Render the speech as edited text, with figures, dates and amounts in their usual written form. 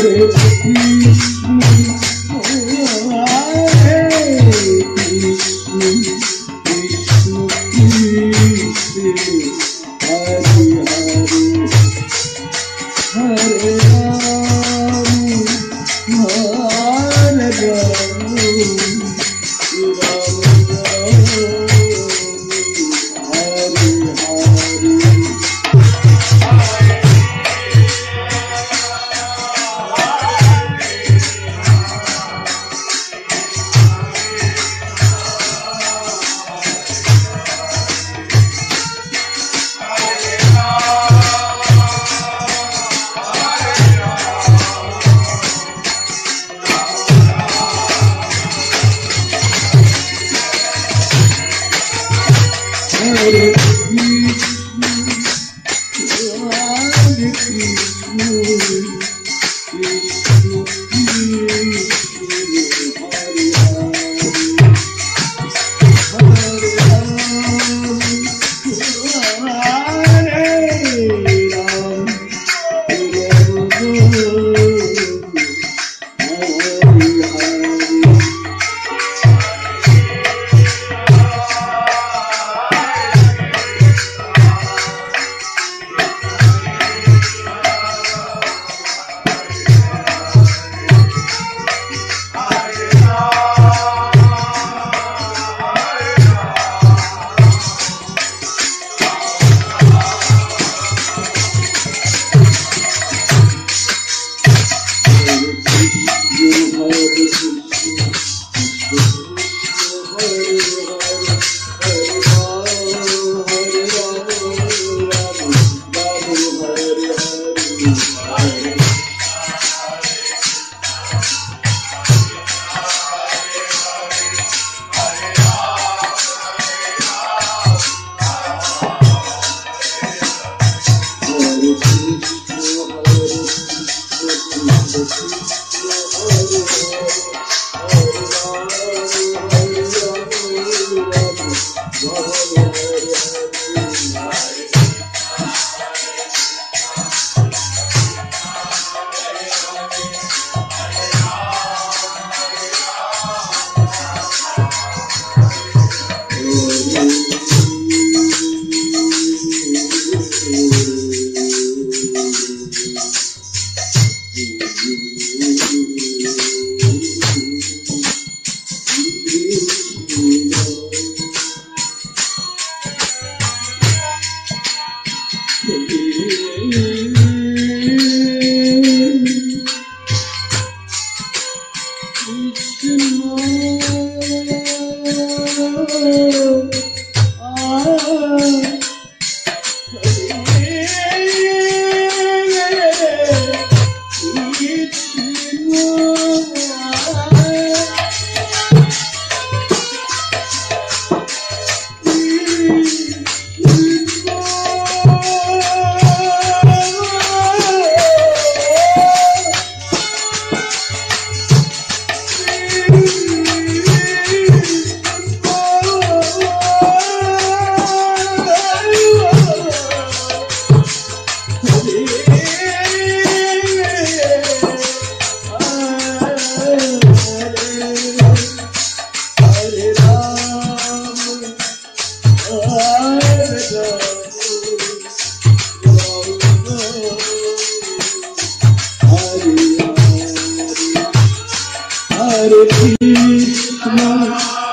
I repeat,